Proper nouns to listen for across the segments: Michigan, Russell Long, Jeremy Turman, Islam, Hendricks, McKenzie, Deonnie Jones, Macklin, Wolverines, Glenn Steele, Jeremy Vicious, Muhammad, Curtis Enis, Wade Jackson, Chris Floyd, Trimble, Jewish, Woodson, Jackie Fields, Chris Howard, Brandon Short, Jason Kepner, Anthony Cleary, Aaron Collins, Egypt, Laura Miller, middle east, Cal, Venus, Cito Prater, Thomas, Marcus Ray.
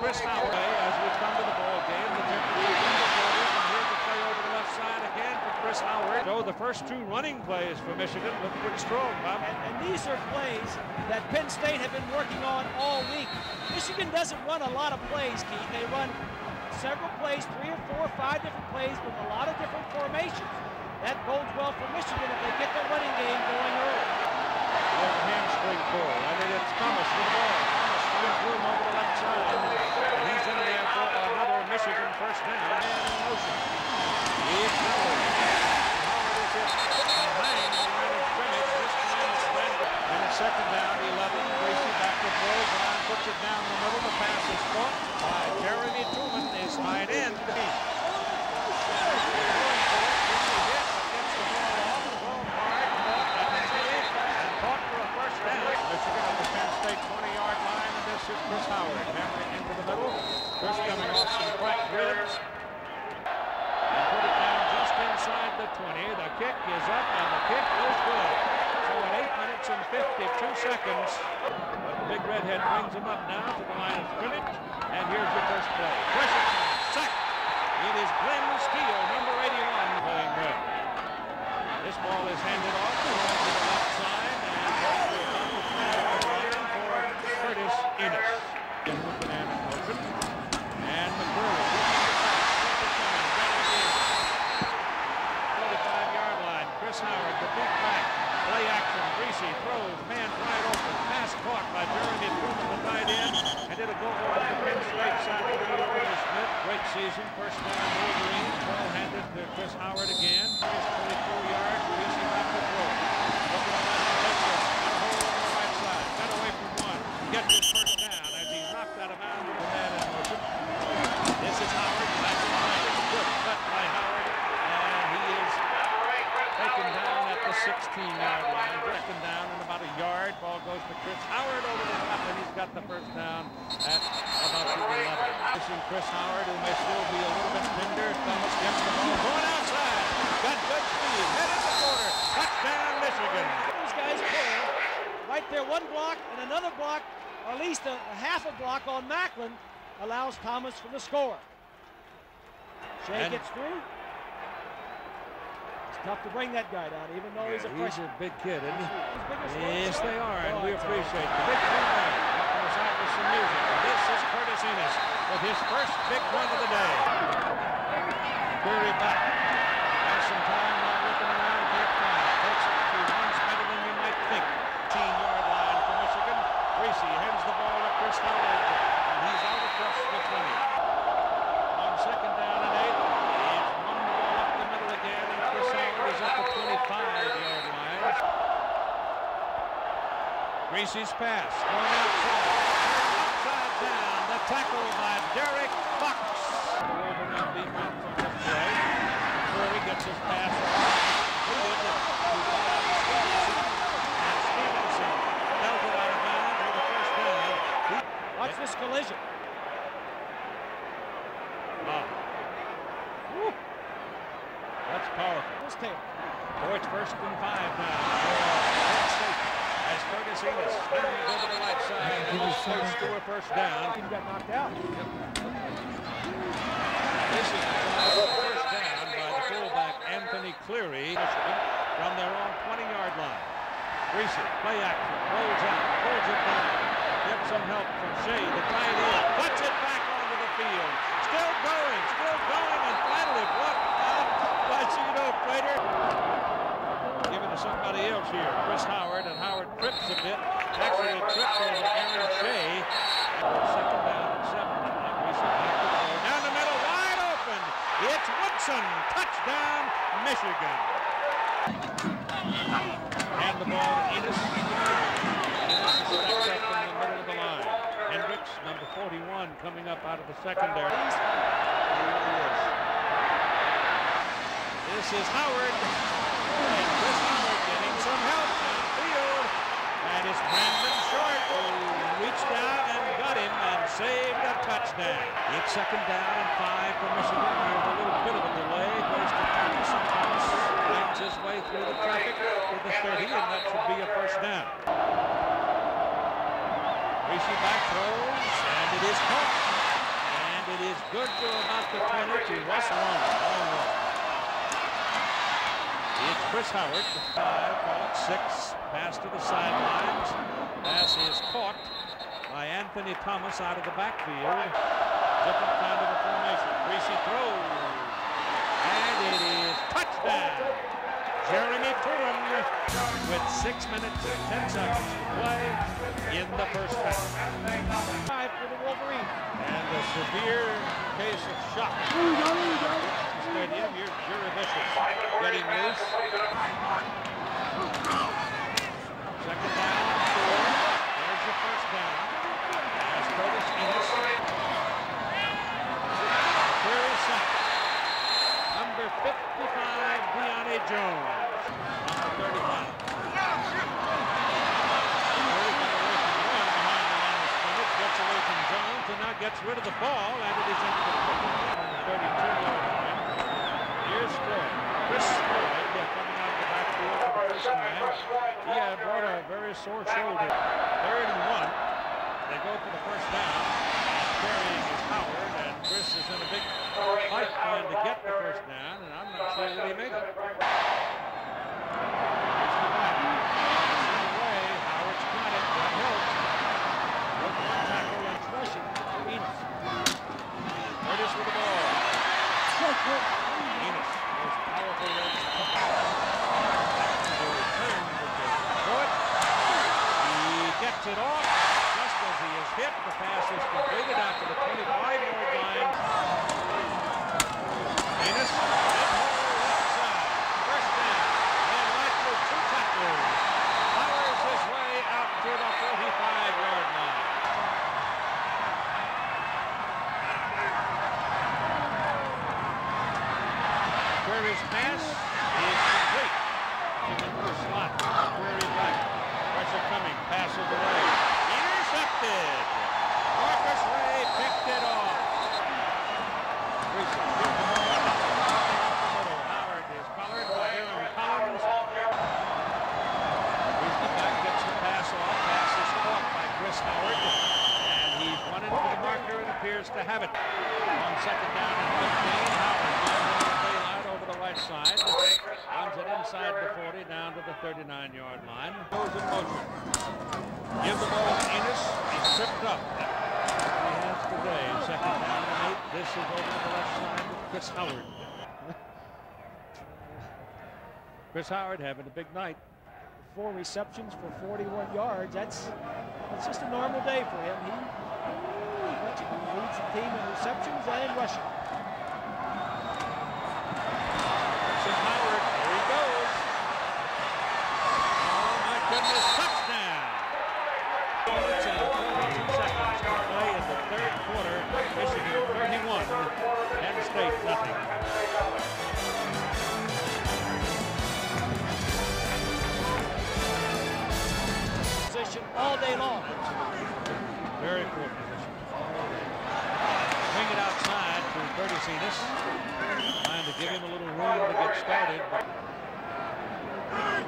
Chris Howard as we come to the ball game. The here to play over the left side again for Chris Howard. So the first two running plays for Michigan look pretty strong, Bob. And these are plays that Penn State have been working on all week. Michigan doesn't run a lot of plays, Keith. They run several plays, 3 or 4 or 5 different plays with a lot of different formations. That bodes well for Michigan if they get their running game going early. With a hamstring pull. I mean, it's Thomas with the ball. Thomas wins room over the left side. And he's in there for another Michigan first down. And in motion. He's Howard. Howard is hit behind the line of scrimmage. This time is spent. And it's second down, 11. Gracie back to throw. Brown puts it down the middle. The pass is caught by Jeremy Turman. Is tied in. Chris Howard hammering into the middle. Chris coming off some cracked ribs. And put it down just inside the 20. The kick is up and the kick is good. So at 8 minutes and 52 seconds, the big redhead brings him up now to the line of scrimmage. And here's the first play. Pressure sack. It is Glenn Steele, number 81, playing good. This ball is handed off to the left side. Curtis Enis. And McKenzie in motion. And McCurry. 35-yard line. Chris Howard, the big back. Play action. Greasy throws. Man wide open. Pass caught by Jeremy Turman, the tight end. And it'll go over the Penn State side. Smith. Great season. First down. Wolverine. Well-handed to Chris Howard again. Here's 24 yards. Greasy back to throw. Gets his first down as he knocked out of bounds with a man in motion. This is Howard. That's line. Good cut by Howard. And he is taken down at the 16-yard line. Taken down in about a yard. Ball goes to Chris Howard over the top, and he's got the first down at about the 11. This is Chris Howard, who may still be a little bit tender. Thomas gets the ball. Going outside. Got good speed. Headed the corner. Touchdown, Michigan. These guys play right there. One block and another block. Or at least a half a block on Macklin allows Thomas for the score. Shay gets through. It's tough to bring that guy down, even though he's a freshman. He's a big kid, isn't he? Yes, they are, and we appreciate that. Big play. With some music. This is Curtis Enis with his first big one of the day. Curry back. Has some time now looking around. Big time. Takes it to runs better than you might think. 18-yard line for Michigan. He hands the ball to Chris Howard, and he's out across the 20. On second down and 8, it's one ball up the middle again, and Chris Howard is at the 25-yard line. Greasy's pass going outside. Upside down, the tackle by Derek Fox. The over now being on the play. Curry gets his pass off. Watch this collision. Wow. Woo. That's powerful. This tail. Boyd's first and 5 now. As Curtis Enis stands over the right side and goes to a first down. He got knocked out. This is a first down by the fullback Anthony Cleary from their own 20-yard line. Greasy, play action, rolls out, holds it down. Get some help from Shay, the tight end. Puts it back onto the field. Still going, and finally blocked out by Cito Prater. Given to somebody else here, Chris Howard, and Howard trips a bit. Actually, trips over Aaron Shay. Second down and 7. Down the middle, wide open. It's Woodson. Touchdown, Michigan. And the ball to Enis. Hendricks, number 41, coming up out of the secondary. Here it is. This is Howard. And Chris Howard getting some help on the field. And it's Brandon Short who reached out and got him and saved a touchdown. It's second down and 5 for Michigan. There's a little bit of a delay. Goes to Thomas. Thomas finds his way through the traffic to the 30, and that should be a first down. Greasy back throws, and it is caught. It is good to about the corner to Russell Long. It's Chris Howard, 5, 6, pass to the sidelines. Pass is caught by Anthony Thomas out of the backfield. Different kind of a formation. Greasy throws. And it is touchdown. Jeremy Turman with 6 minutes and 10 seconds to play in the first half. 5 for the Wolverine. And a severe case of shock. Stadium, here's Jerry Vicious getting loose. Second down and 4. There's your first down. As Curtis Enis. Here is second. Number 55, Deonnie Jones. Number 35. Gets away from Jones and now gets rid of the ball, and it is into the 32-yard line. Here's Floyd. Chris Floyd coming out the backfield for the first time. He had brought a very sore shoulder. 3rd and 1. They go for the first down. Carrying is Howard, and Chris is in a big fight trying to get the first down, and I'm not sure that he made it. Here's the back. Away. Howard's got it. That helps. Tackle and rushing to Enis. Curtis with the ball. Enis, most powerful legs. The return with the foot. He gets it off. Just as he is hit, the pass is completed out to the 25-yard line. Enis, that ball left side. First down. And right through 2 tacklers. Powers his way out to the 45-yard line. His pass is complete to the first slot. Query back. Pressure coming. Passes away. Intercepted. Marcus Ray picked it off. Howard is collared by Aaron Collins. Reason back gets the pass off. Pass is caught by Chris Howard. And he's run into the marker and appears to have it. On 2nd down and 15. Howard the right side, runs it inside the 40, down to the 39-yard line. Goes in motion. Give the ball to Enis. He's tripped up. He has today. 2nd down and 8. This is over to the left side with Chris Howard. Chris Howard having a big night. 4 receptions for 41 yards. That's just a normal day for him. He leads the team in receptions and rushing. Howard, there he goes. Oh, my goodness, touchdown. 42 seconds to play in the 3rd quarter. Michigan 31, Penn State nothing. Position all day long. Very important position. Bring it outside to Curtis Enis. To give him a little room to get started. Curtis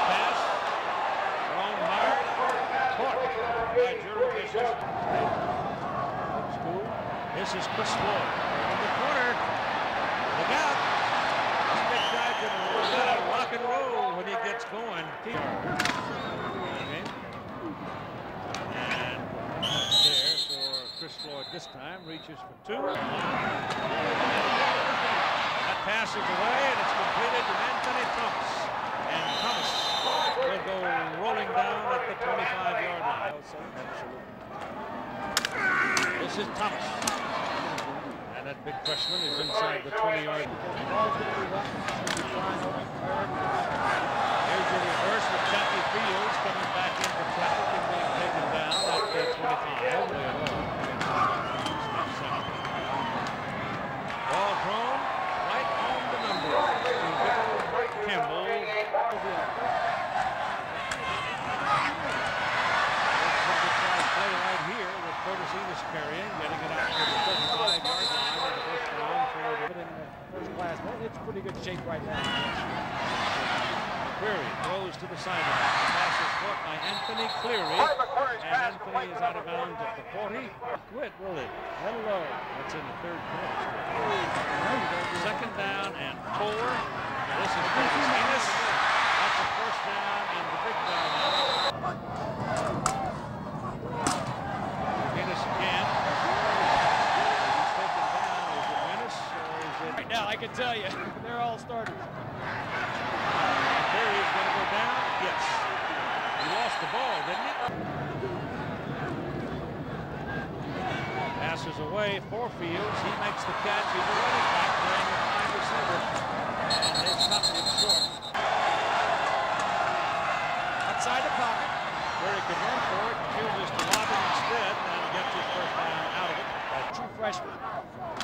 pass. Thrown hard. Caught by Jeremy Vicious. This is Chris Floyd. In the corner. Look out. This big guy can rock and roll when he gets going. Chris Floyd this time reaches for 2. That pass is away and it's completed to Anthony Thomas. And Thomas will go rolling down at the 25-yard line. This is Thomas. And that big freshman is inside the 20-yard line. Here's your reverse with Jackie Fields coming back into traffic and being taken down at the 25. Ball thrown right on the number to Trimble. Play right here with Curtis Enis carrying, getting it out to the 35-yard line on the first down. It's in first class. It's pretty good shape right now. Cleary goes to the sideline. The pass is caught by Anthony Cleary. And Anthony is out of bounds at the 40. Quit, will he? Hello. That's in the third quarter. Second down and 4. This is Curtis Enis. That's a first down and the big down. Venus again. He's taken down. Is it Venus or is it? Right now, I can tell you, they're all starters. Cleary's going to go down. Yes. He lost the ball, didn't he? Passes away for Fields. He makes the catch. He's a running back playing the 5 receiver. And they stopped him short. Outside the pocket. Cleary could run for it. Chooses to lob it instead and gets his first down out of it. By 2 freshmen,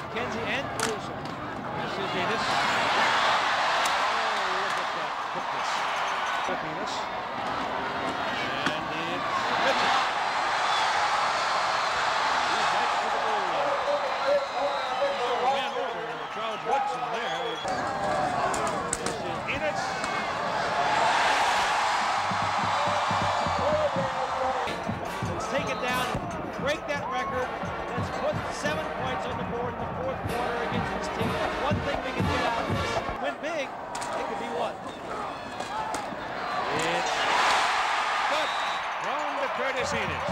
McKenzie and Bruce. This is Enis. Quickness. Quickness. And it's pitches. He's right for the goal line. He ran over Charles Woodson there. This is Enis. Let's take it down, break that record. Let's put 7 points on the board in the 4th quarter against this team. That's one thing we can get out of this. Win big. It could be what? It's good. Thrown to Curtis Enis.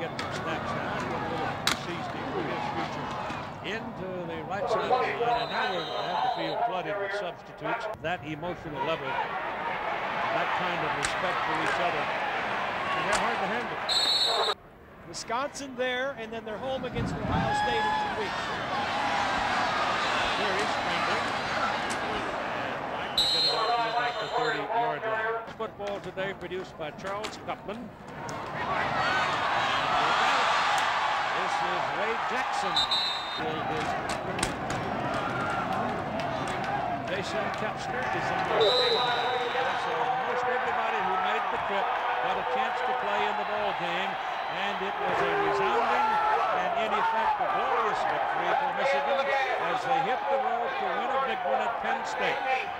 Get some snaps now. Sees deep for his future. Into the right side. And now we're going to have the field flooded with substitutes. That emotional level, that kind of respect for each other, and they're hard to handle. Wisconsin there, and then they're home against Ohio State in 2 weeks. There is Trimble. 30-yard line. Football today produced by Charles Kutman. This is Wade Jackson. Jason Kepner is in the so most everybody who made the trip got a chance to play in the ball game, and it was a resounding and in effect a glorious victory for Michigan as they hit the road to win a big one at Penn State.